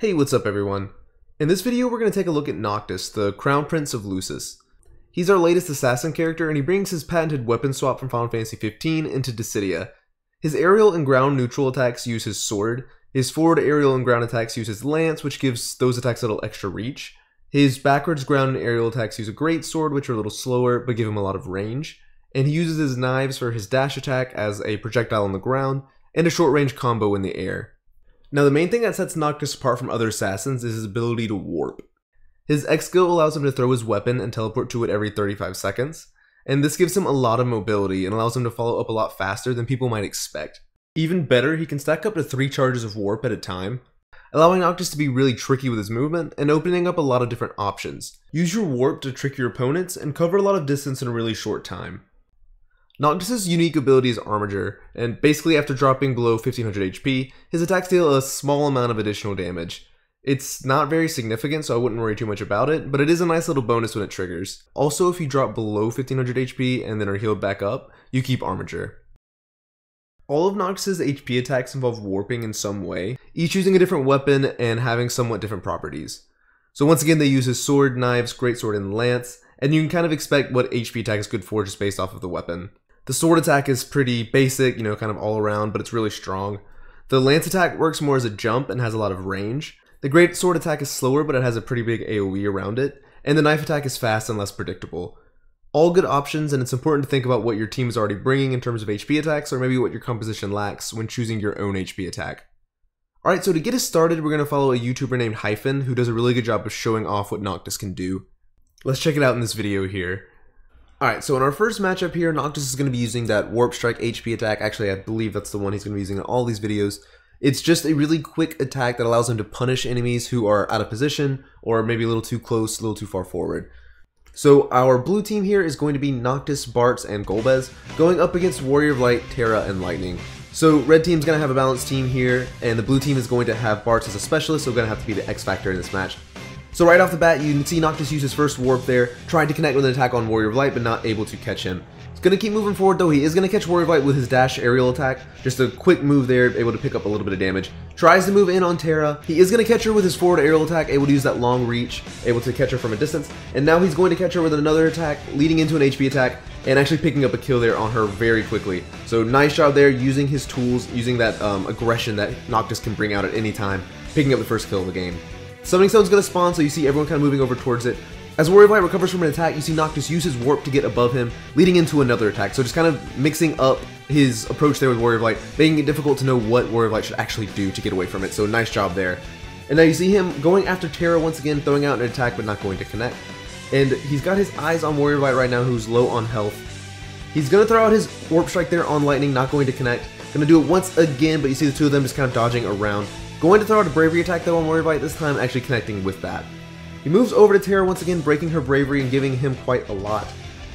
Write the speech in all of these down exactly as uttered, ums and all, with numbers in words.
Hey, what's up everyone? In this video we're going to take a look at Noctis, the Crown Prince of Lucis. He's our latest assassin character and he brings his patented weapon swap from Final Fantasy fifteen into Dissidia. His aerial and ground neutral attacks use his sword, his forward aerial and ground attacks use his lance, which gives those attacks a little extra reach, his backwards ground and aerial attacks use a greatsword, which are a little slower but give him a lot of range, and he uses his knives for his dash attack as a projectile on the ground, and a short range combo in the air. Now the main thing that sets Noctis apart from other assassins is his ability to warp. His X skill allows him to throw his weapon and teleport to it every thirty-five seconds, and this gives him a lot of mobility and allows him to follow up a lot faster than people might expect. Even better, he can stack up to three charges of warp at a time, allowing Noctis to be really tricky with his movement and opening up a lot of different options. Use your warp to trick your opponents and cover a lot of distance in a really short time. Noctis' unique ability is Armiger, and basically after dropping below fifteen hundred H P, his attacks deal a small amount of additional damage. It's not very significant, so I wouldn't worry too much about it, but it is a nice little bonus when it triggers. Also, if you drop below fifteen hundred H P and then are healed back up, you keep Armiger. All of Noctis' H P attacks involve warping in some way, each using a different weapon and having somewhat different properties. So once again, they use his sword, knives, greatsword, and lance, and you can kind of expect what H P attack is good for just based off of the weapon. The sword attack is pretty basic, you know, kind of all around, but it's really strong. The lance attack works more as a jump and has a lot of range. The great sword attack is slower, but it has a pretty big AoE around it. And the knife attack is fast and less predictable. All good options, and it's important to think about what your team is already bringing in terms of H P attacks, or maybe what your composition lacks when choosing your own H P attack. Alright, so to get us started, we're going to follow a YouTuber named Hyphen, who does a really good job of showing off what Noctis can do. Let's check it out in this video here. Alright, so in our first matchup here, Noctis is going to be using that Warp Strike H P attack. Actually, I believe that's the one he's going to be using in all these videos. It's just a really quick attack that allows him to punish enemies who are out of position, or maybe a little too close, a little too far forward. So our blue team here is going to be Noctis, Bartz, and Golbez, going up against Warrior of Light, Terra, and Lightning. So red team's going to have a balanced team here, and the blue team is going to have Bartz as a specialist, so we're going to have to be the X factor in this match. So right off the bat, you can see Noctis use his first warp there, trying to connect with an attack on Warrior of Light, but not able to catch him. He's going to keep moving forward though. He is going to catch Warrior of Light with his dash aerial attack, just a quick move there, able to pick up a little bit of damage. Tries to move in on Terra, he is going to catch her with his forward aerial attack, able to use that long reach, able to catch her from a distance, and now he's going to catch her with another attack, leading into an H P attack, and actually picking up a kill there on her very quickly. So nice job there, using his tools, using that um, aggression that Noctis can bring out at any time, picking up the first kill of the game. Summoning Stone's going to spawn, so you see everyone kind of moving over towards it. As Warrior of Light recovers from an attack, you see Noctis use his warp to get above him, leading into another attack. So just kind of mixing up his approach there with Warrior of Light, making it difficult to know what Warrior of Light should actually do to get away from it. So nice job there. And now you see him going after Terra once again, throwing out an attack but not going to connect. And he's got his eyes on Warrior of Light right now, who's low on health. He's going to throw out his Warp Strike there on Lightning, not going to connect. Going to do it once again, but you see the two of them just kind of dodging around. Going to throw out a bravery attack though on Warrior of Light, this time actually connecting with that. He moves over to Terra once again, breaking her bravery and giving him quite a lot.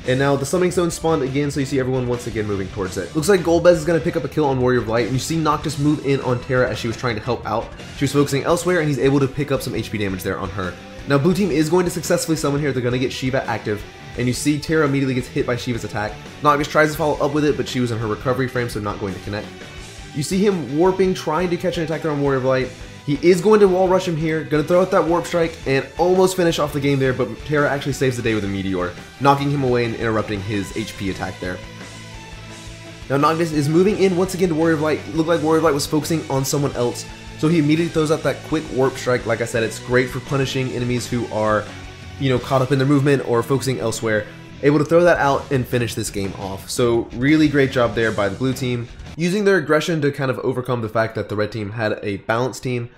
And now the Summoning Stone spawned again, so you see everyone once again moving towards it. Looks like Golbez is going to pick up a kill on Warrior of Light, and you see Noctis move in on Terra as she was trying to help out. She was focusing elsewhere, and he's able to pick up some H P damage there on her. Now blue team is going to successfully summon here, they're going to get Shiva active, and you see Terra immediately gets hit by Shiva's attack. Noctis tries to follow up with it, but she was in her recovery frame, so not going to connect. You see him warping, trying to catch an attack there on Warrior of Light. He is going to wall rush him here, going to throw out that Warp Strike, and almost finish off the game there, but Terra actually saves the day with a Meteor, knocking him away and interrupting his H P attack there. Now Noctis is moving in once again to Warrior of Light. Looked like Warrior of Light was focusing on someone else, so he immediately throws out that quick Warp Strike. Like I said, it's great for punishing enemies who are, you know, caught up in their movement or focusing elsewhere. Able to throw that out and finish this game off. So really great job there by the blue team, using their aggression to kind of overcome the fact that the red team had a balanced team.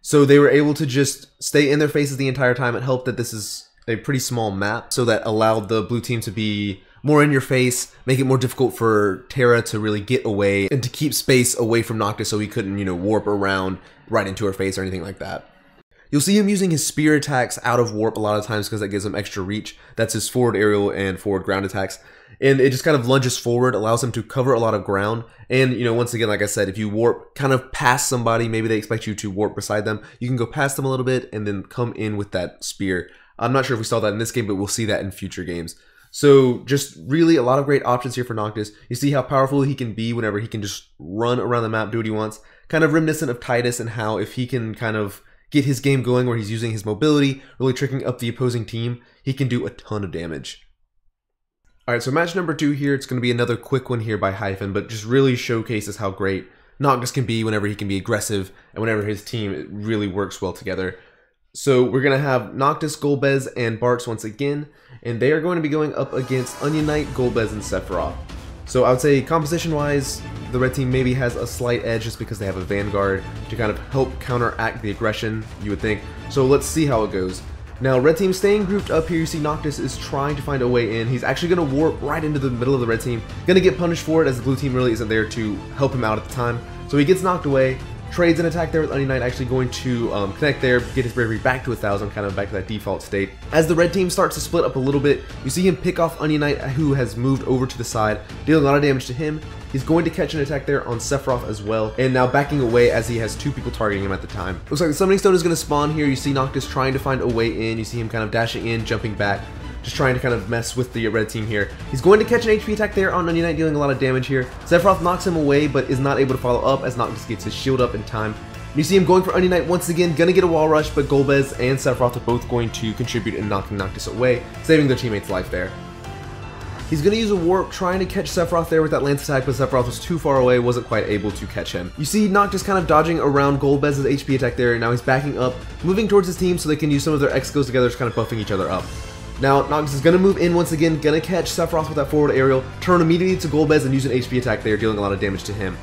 So they were able to just stay in their faces the entire time. It helped that this is a pretty small map, so that allowed the blue team to be more in your face, make it more difficult for Terra to really get away and to keep space away from Noctis so he couldn't, you know, warp around right into her face or anything like that. You'll see him using his spear attacks out of warp a lot of times because that gives him extra reach. That's his forward aerial and forward ground attacks. And it just kind of lunges forward, allows him to cover a lot of ground. And, you know, once again, like I said, if you warp kind of past somebody, maybe they expect you to warp beside them. You can go past them a little bit and then come in with that spear. I'm not sure if we saw that in this game, but we'll see that in future games. So just really a lot of great options here for Noctis. You see how powerful he can be whenever he can just run around the map, do what he wants. Kind of reminiscent of Tidus and how if he can kind of get his game going where he's using his mobility, really tricking up the opposing team, he can do a ton of damage. Alright, so match number two here, it's going to be another quick one here by Hyphen, but just really showcases how great Noctis can be whenever he can be aggressive, and whenever his team it really works well together. So we're going to have Noctis, Golbez, and Bartz once again, and they are going to be going up against Onion Knight, Golbez, and Sephiroth. So I would say composition-wise, the red team maybe has a slight edge just because they have a Vanguard to kind of help counteract the aggression, you would think. So let's see how it goes. Now, red team staying grouped up here, you see Noctis is trying to find a way in. He's actually going to warp right into the middle of the red team. Going to get punished for it as the blue team really isn't there to help him out at the time. So he gets knocked away, trades an attack there with Onion Knight, actually going to um, connect there, get his bravery back to one thousand, kind of back to that default state. As the red team starts to split up a little bit, you see him pick off Onion Knight, who has moved over to the side, dealing a lot of damage to him. He's going to catch an attack there on Sephiroth as well, and now backing away as he has two people targeting him at the time. Looks like the Summoning Stone is going to spawn here. You see Noctis trying to find a way in. You see him kind of dashing in, jumping back, just trying to kind of mess with the red team here. He's going to catch an H P attack there on Onion Knight, dealing a lot of damage here. Sephiroth knocks him away, but is not able to follow up as Noctis gets his shield up in time. And you see him going for Onion Knight once again, gonna get a wall rush, but Golbez and Sephiroth are both going to contribute in knocking Noctis away, saving their teammate's life there. He's going to use a warp, trying to catch Sephiroth there with that lance attack, but Sephiroth was too far away, wasn't quite able to catch him. You see Noctis kind of dodging around Golbez's H P attack there, and now he's backing up, moving towards his team so they can use some of their X skills together, just kind of buffing each other up. Now, Noctis is going to move in once again, going to catch Sephiroth with that forward aerial, turn immediately to Golbez and use an H P attack there, dealing a lot of damage to him.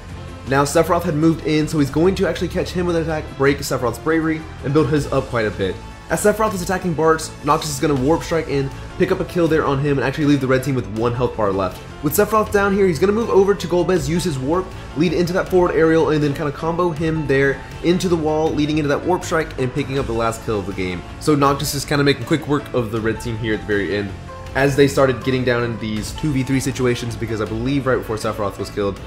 Now, Sephiroth had moved in, so he's going to actually catch him with an attack, break Sephiroth's bravery, and build his up quite a bit. As Sephiroth is attacking Bartz, Noctis is going to Warp Strike in, pick up a kill there on him, and actually leave the red team with one health bar left. With Sephiroth down here, he's going to move over to Golbez, use his warp, lead into that forward aerial, and then kind of combo him there into the wall, leading into that Warp Strike, and picking up the last kill of the game. So Noctis is kind of making quick work of the red team here at the very end, as they started getting down in these two v three situations, because I believe right before Sephiroth was killed,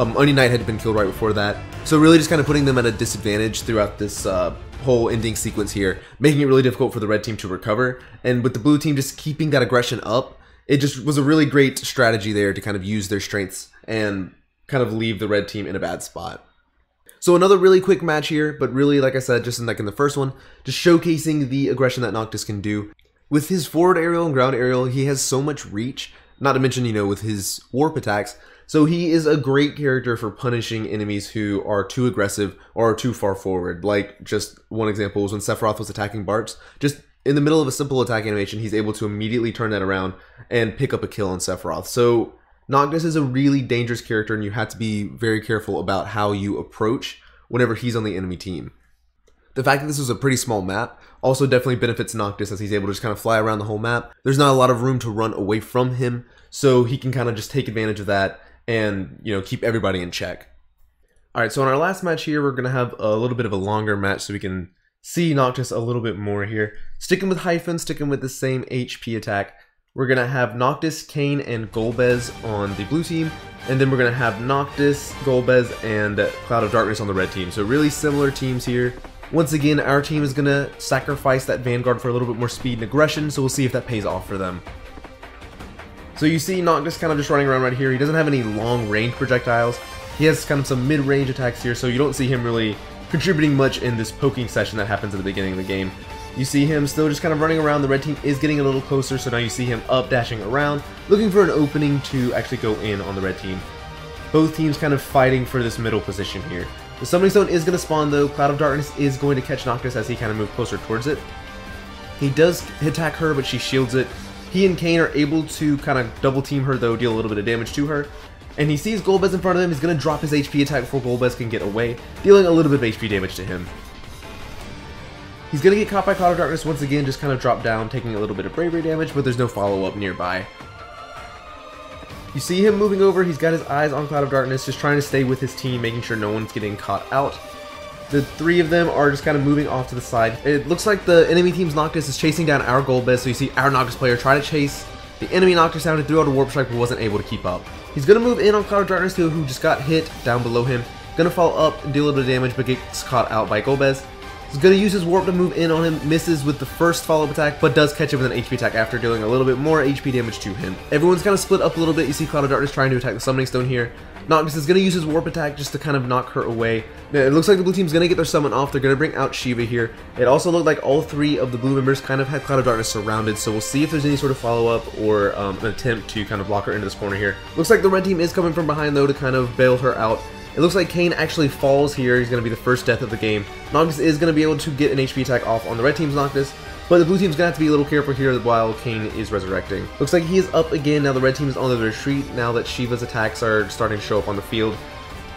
um, Onion Knight had been killed right before that. So really just kind of putting them at a disadvantage throughout this uh, whole ending sequence here, making it really difficult for the red team to recover, and with the blue team just keeping that aggression up, it just was a really great strategy there to kind of use their strengths and kind of leave the red team in a bad spot. So another really quick match here, but really, like I said, just in like in the first one, just showcasing the aggression that Noctis can do. With his forward aerial and ground aerial, he has so much reach, not to mention, you know, with his warp attacks. So he is a great character for punishing enemies who are too aggressive or are too far forward. Like, just one example was when Sephiroth was attacking Bartz. Just in the middle of a simple attack animation, he's able to immediately turn that around and pick up a kill on Sephiroth. So Noctis is a really dangerous character, and you have to be very careful about how you approach whenever he's on the enemy team. The fact that this was a pretty small map also definitely benefits Noctis, as he's able to just kind of fly around the whole map. There's not a lot of room to run away from him, so he can kind of just take advantage of that and, you know, keep everybody in check. Alright, so in our last match here, we're going to have a little bit of a longer match so we can see Noctis a little bit more here. Sticking with Hyphen, sticking with the same H P attack, we're going to have Noctis, Kain, and Golbez on the blue team, and then we're going to have Noctis, Golbez, and Cloud of Darkness on the red team. So really similar teams here. Once again, our team is going to sacrifice that Vanguard for a little bit more speed and aggression, so we'll see if that pays off for them. So you see Noctis kind of just running around right here. He doesn't have any long range projectiles. He has kind of some mid-range attacks here, so you don't see him really contributing much in this poking session that happens at the beginning of the game. You see him still just kind of running around. The red team is getting a little closer, so now you see him up dashing around, looking for an opening to actually go in on the red team. Both teams kind of fighting for this middle position here. The Summoning Stone is going to spawn though. Cloud of Darkness is going to catch Noctis as he kind of moves closer towards it. He does attack her, but she shields it. He and Kain are able to kind of double team her though, deal a little bit of damage to her. And he sees Golbez in front of him. He's going to drop his H P attack before Golbez can get away, dealing a little bit of H P damage to him. He's going to get caught by Cloud of Darkness once again, just kind of drop down, taking a little bit of bravery damage, but there's no follow-up nearby. You see him moving over. He's got his eyes on Cloud of Darkness, just trying to stay with his team, making sure no one's getting caught out. The three of them are just kind of moving off to the side. It looks like the enemy team's Noctis is chasing down our Golbez, so you see our Noctis player try to chase the enemy Noctis down and threw out a Warp Strike but wasn't able to keep up. He's going to move in on Cloud of Darkness too, who just got hit down below him. Going to fall up and deal a little bit of damage but gets caught out by Golbez. He's going to use his warp to move in on him, misses with the first follow-up attack, but does catch it with an H P attack after dealing a little bit more H P damage to him. Everyone's kind of split up a little bit. You see Cloud of Darkness trying to attack the Summoning Stone here. Noctis is going to use his warp attack just to kind of knock her away. Now, it looks like the blue team's going to get their summon off. They're going to bring out Shiva here. It also looked like all three of the blue members kind of had Cloud of Darkness surrounded, so we'll see if there's any sort of follow-up or um, an attempt to kind of block her into this corner here. Looks like the red team is coming from behind, though, to kind of bail her out. It looks like Kain actually falls here. He's going to be the first death of the game. Noctis is going to be able to get an H P attack off on the red team's Noctis, but the blue team's going to have to be a little careful here while Kain is resurrecting. Looks like he is up again. Now the red team is on the retreat now that Shiva's attacks are starting to show up on the field.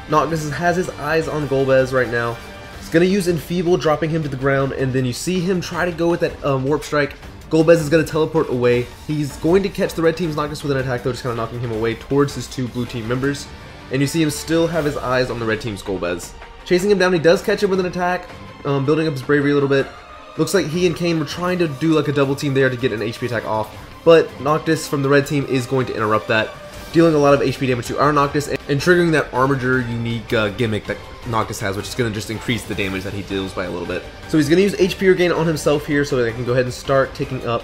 Noctis has his eyes on Golbez right now. He's going to use Enfeeble, dropping him to the ground, and then you see him try to go with that um, Warp Strike. Golbez is going to teleport away. He's going to catch the red team's Noctis with an attack, though, just kind of knocking him away towards his two blue team members. And you see him still have his eyes on the red team's Golbez. Chasing him down, he does catch him with an attack, um, building up his bravery a little bit. Looks like he and Kain were trying to do like a double team there to get an H P attack off, but Noctis from the red team is going to interrupt that, dealing a lot of H P damage to our Noctis and, and triggering that Armiger unique uh, gimmick that Noctis has, which is going to just increase the damage that he deals by a little bit. So he's going to use H P regain on himself here so that he can go ahead and start ticking up,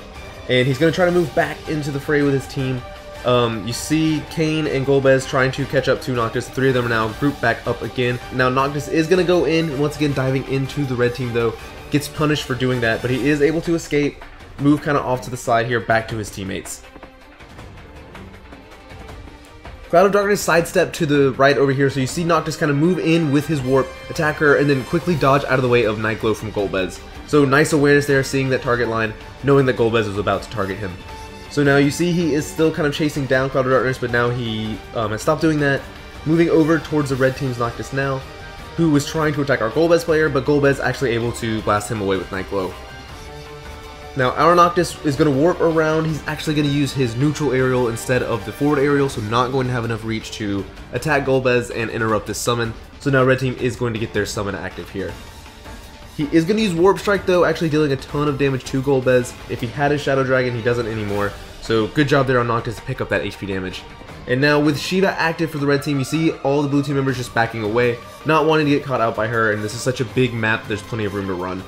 and he's going to try to move back into the fray with his team. Um, you see Kain and Golbez trying to catch up to Noctis. The three of them are now grouped back up again. Now Noctis is going to go in, once again diving into the red team though. Gets punished for doing that, but he is able to escape, move kind of off to the side here, back to his teammates. Cloud of Darkness sidestep to the right over here, so you see Noctis kind of move in with his warp, attack her, and then quickly dodge out of the way of Night Glow from Golbez. So nice awareness there, seeing that target line, knowing that Golbez was about to target him. So now you see he is still kind of chasing down Cloud of Darkness, but now he um, has stopped doing that, moving over towards the red team's Noctis now, who was trying to attack our Golbez player, but Golbez actually able to blast him away with Night Glow. Now our Noctis is going to warp around. He's actually going to use his neutral aerial instead of the forward aerial, so not going to have enough reach to attack Golbez and interrupt this summon. So now red team is going to get their summon active here. He is going to use Warp Strike though, actually dealing a ton of damage to Golbez. If he had his Shadow Dragon, he doesn't anymore. So good job there on Noctis to pick up that H P damage. And now with Shiva active for the red team, you see all the blue team members just backing away, not wanting to get caught out by her, and this is such a big map, there's plenty of room to run.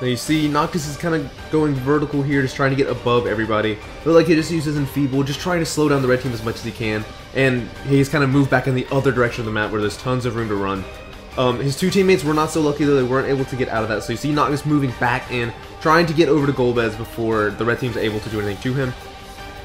Now you see Noctis is kind of going vertical here, just trying to get above everybody. But like he just uses Enfeeble, just trying to slow down the red team as much as he can, and he's kind of moved back in the other direction of the map where there's tons of room to run. Um, his two teammates were not so lucky though, they weren't able to get out of that, so you see Noctis moving back in, trying to get over to Golbez before the red team's able to do anything to him.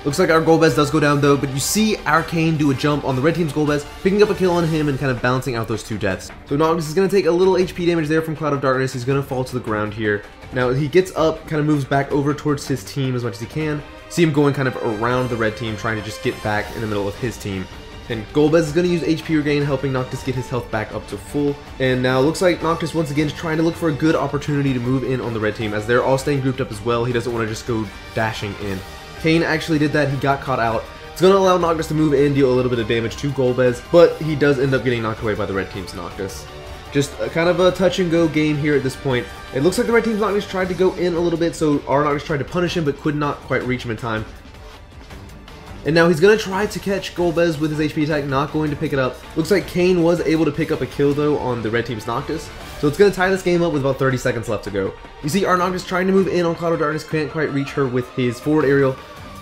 Looks like our Golbez does go down though, but you see our Kain do a jump on the red team's Golbez, picking up a kill on him and kind of balancing out those two deaths. So Noctis is going to take a little H P damage there from Cloud of Darkness. He's going to fall to the ground here. Now he gets up, kind of moves back over towards his team as much as he can. See him going kind of around the red team, trying to just get back in the middle of his team. And Golbez is going to use H P regain, helping Noctis get his health back up to full. And now looks like Noctis once again is trying to look for a good opportunity to move in on the red team, as they're all staying grouped up as well. He doesn't want to just go dashing in. Kain actually did that, he got caught out. It's going to allow Noctis to move in, deal a little bit of damage to Golbez, but he does end up getting knocked away by the red team's Noctis. Just a, kind of a touch and go game here at this point. It looks like the red team's Noctis tried to go in a little bit, so our Noctis tried to punish him but could not quite reach him in time. And now he's going to try to catch Golbez with his H P attack, not going to pick it up. Looks like Kain was able to pick up a kill though on the red team's Noctis. So it's going to tie this game up with about thirty seconds left to go. You see our Noctis trying to move in on Cloud of Darkness, can't quite reach her with his forward aerial.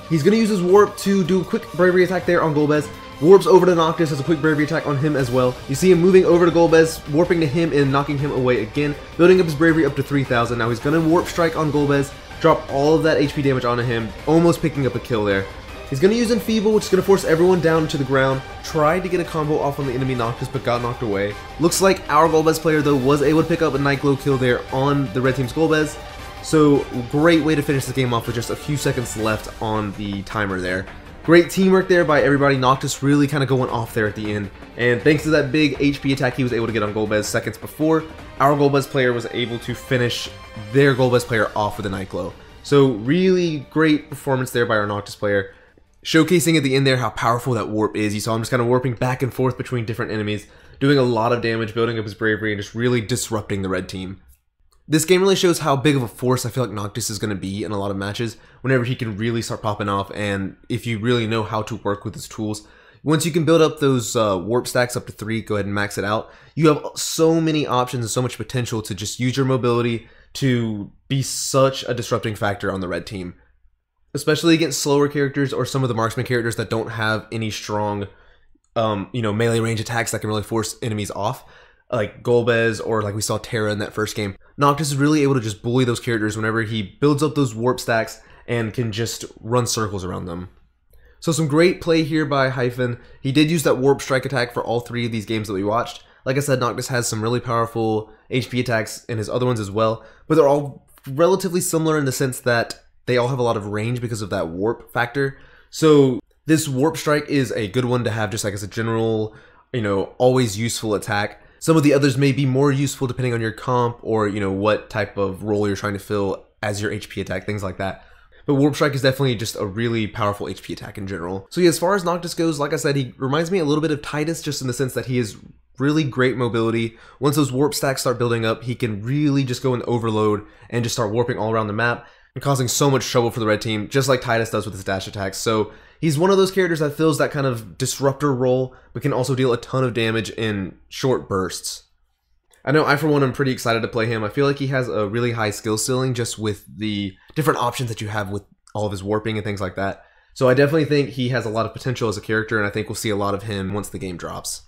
He's going to use his warp to do a quick bravery attack there on Golbez. Warps over to Noctis, has a quick bravery attack on him as well. You see him moving over to Golbez, warping to him and knocking him away again, building up his bravery up to three thousand. Now he's going to warp strike on Golbez, drop all of that H P damage onto him, almost picking up a kill there. He's going to use Enfeeble, which is going to force everyone down to the ground. Tried to get a combo off on the enemy Noctis, but got knocked away. Looks like our Golbez player, though, was able to pick up a Night Glow kill there on the red team's Golbez. So, great way to finish the game off with just a few seconds left on the timer there. Great teamwork there by everybody. Noctis really kind of going off there at the end. And thanks to that big H P attack he was able to get on Golbez seconds before, our Golbez player was able to finish their Golbez player off with a Night Glow. So, really great performance there by our Noctis player. Showcasing at the end there how powerful that warp is. You saw him just kind of warping back and forth between different enemies, doing a lot of damage, building up his bravery, and just really disrupting the red team. This game really shows how big of a force I feel like Noctis is going to be in a lot of matches whenever he can really start popping off, and if you really know how to work with his tools, Once you can build up those uh, warp stacks up to three, go ahead and max it out. You have so many options and so much potential to just use your mobility to be such a disrupting factor on the red team, especially against slower characters or some of the marksman characters that don't have any strong, um, you know, melee range attacks that can really force enemies off, like Golbez or like we saw Terra in that first game. Noctis is really able to just bully those characters whenever he builds up those warp stacks and can just run circles around them. So some great play here by Hyphen. He did use that warp strike attack for all three of these games that we watched. Like I said, Noctis has some really powerful H P attacks in his other ones as well, but they're all relatively similar in the sense that they all have a lot of range because of that warp factor. So this warp strike is a good one to have just like as a general, you know, always useful attack. Some of the others may be more useful depending on your comp or, you know, what type of role you're trying to fill as your H P attack, things like that. But Warp Strike is definitely just a really powerful H P attack in general. So yeah, as far as Noctis goes, like I said, he reminds me a little bit of Tidus, just in the sense that he has really great mobility. Once those warp stacks start building up, he can really just go and overload and just start warping all around the map and causing so much trouble for the red team, just like Tidus does with his dash attacks. So he's one of those characters that fills that kind of disruptor role, but can also deal a ton of damage in short bursts. I know I, for one, am pretty excited to play him. I feel like he has a really high skill ceiling just with the different options that you have with all of his warping and things like that. So I definitely think he has a lot of potential as a character, and I think we'll see a lot of him once the game drops.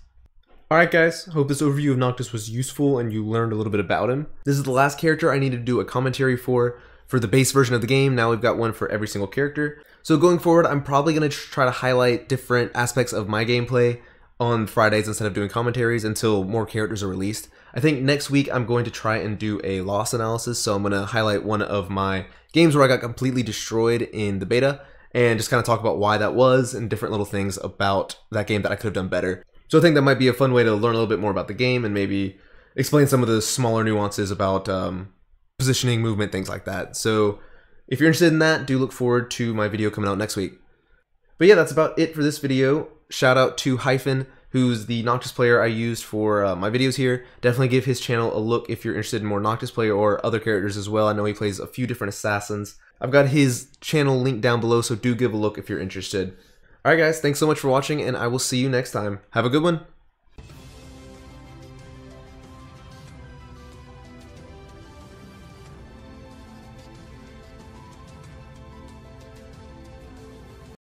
Alright guys, hope this overview of Noctis was useful and you learned a little bit about him. This is the last character I need to do a commentary for. For the base version of the game, now we've got one for every single character. So going forward, I'm probably going to try to highlight different aspects of my gameplay on Fridays instead of doing commentaries until more characters are released. I think next week I'm going to try and do a loss analysis, so I'm going to highlight one of my games where I got completely destroyed in the beta and just kind of talk about why that was and different little things about that game that I could have done better. So I think that might be a fun way to learn a little bit more about the game and maybe explain some of the smaller nuances about um, positioning, movement, things like that. So if you're interested in that, do look forward to my video coming out next week. But yeah, that's about it for this video. Shout out to Hyphen, who's the Noctis player I used for uh, my videos here. Definitely give his channel a look if you're interested in more Noctis play or other characters as well. I know he plays a few different assassins. I've got his channel linked down below, so do give a look if you're interested. Alright guys, thanks so much for watching, and I will see you next time. Have a good one!